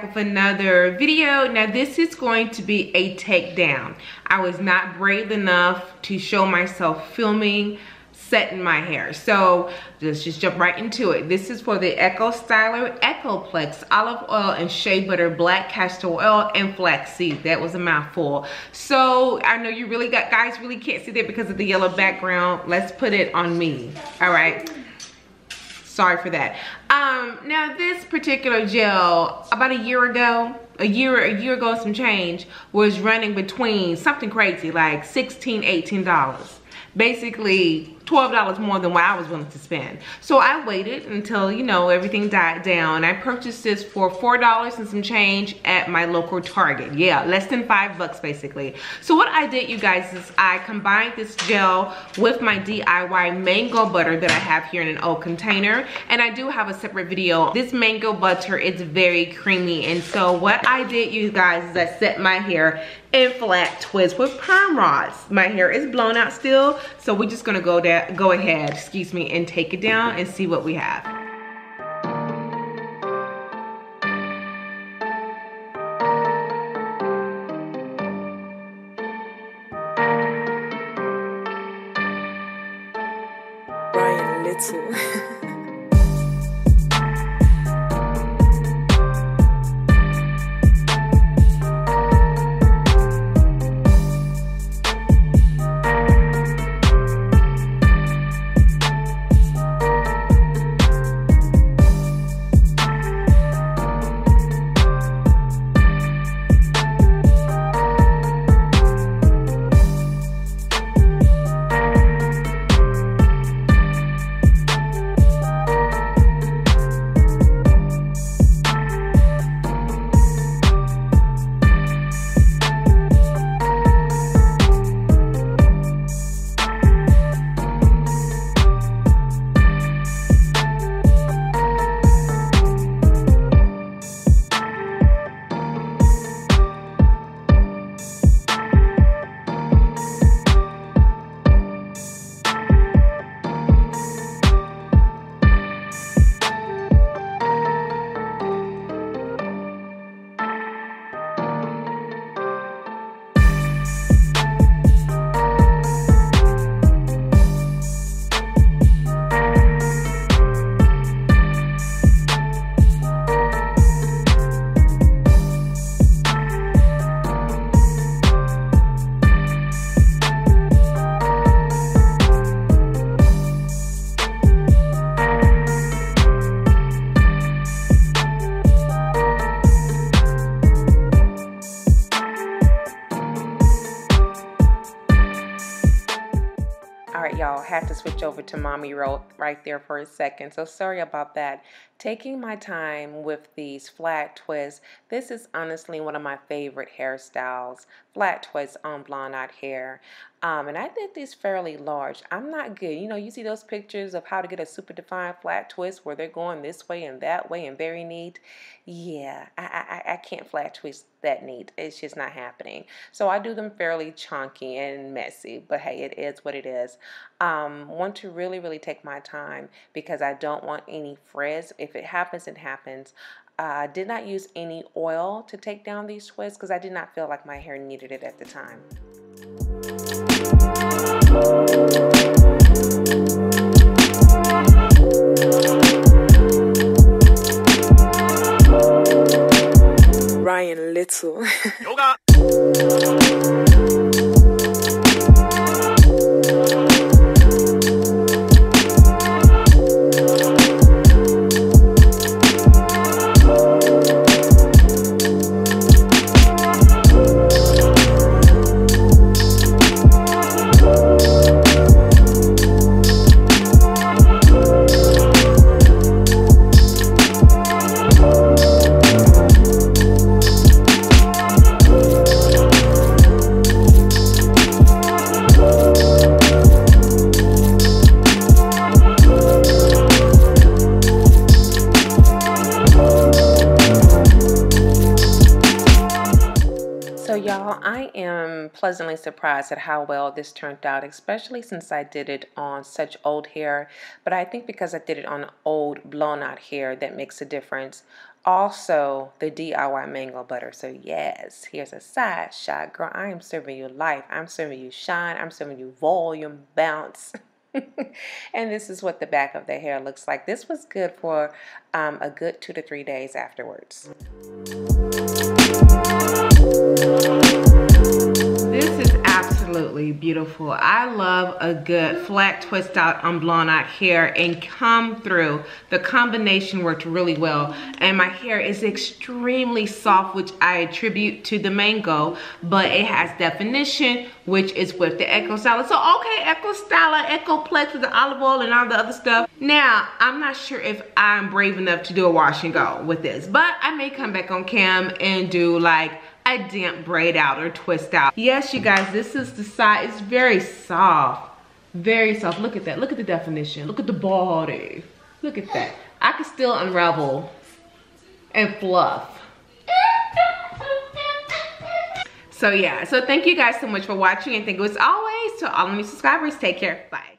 back with another video. Now this is going to be a takedown. I was not brave enough to show myself filming setting my hair, so let's just jump right into it. This is for the Eco Styler Eco Plex olive oil and shea butter, black castor oil, and flaxseed. That was a mouthful, so I know you really guys really can't see that because of the yellow background. Let's put it on me. All right, sorry for that. Now this particular gel, about a year ago some change, was running between something crazy like $16, $18. Basically $12 more than what I was willing to spend. So I waited until, you know, everything died down. I purchased this for $4 and some change at my local Target. Yeah, less than $5 basically. So what I did, you guys, is I combined this gel with my DIY mango butter that I have here in an old container. And I do have a separate video. This mango butter, it's very creamy. And so what I did, you guys, is I set my hair in flat twists with perm rods. My hair is blown out still, so we're just gonna go ahead, excuse me, and take it down and see what we have. Ryan Little. Y'all had to switch over to mommy roll right there for a second, so sorry about that. Taking my time with these flat twists, this is honestly one of my favorite hairstyles, flat twists on blonde out hair. And I did these fairly large. I'm not good. You know, you see those pictures of how to get a super defined flat twist where they're going this way and that way and very neat. Yeah, I can't flat twist that neat. It's just not happening. So I do them fairly chunky and messy, but hey, it is what it is. Want to really take my time because I don't want any frizz. If it happens, it happens. I did not use any oil to take down these twists because I did not feel like my hair needed it at the time. Ryan Little. Yoga. I am pleasantly surprised at how well this turned out, especially since I did it on such old hair. But I think because I did it on old blown out hair, that makes a difference. also the DIY mango butter. So yes, here's a side shot. Girl, I am serving you life. I'm serving you shine. I'm serving you volume, bounce. And this is what the back of the hair looks like. This was good for a good 2 to 3 days afterwards. This is absolutely beautiful. I love a good flat twist out on blonde out hair and come through. The combination worked really well, and my hair is extremely soft, which I attribute to the mango, but it has definition, which is with the Eco Styler. So okay, Eco Styler, Eco Plex with the olive oil and all the other stuff. Now, I'm not sure if I'm brave enough to do a wash and go with this, but I may come back on cam and do like a damp braid out or twist out. Yes, you guys, this is the side. It's very soft, very soft. Look at that, look at the definition. Look at the body, look at that. I can still unravel and fluff. So yeah, so thank you guys so much for watching, and thank you as always to all of my subscribers. Take care, bye.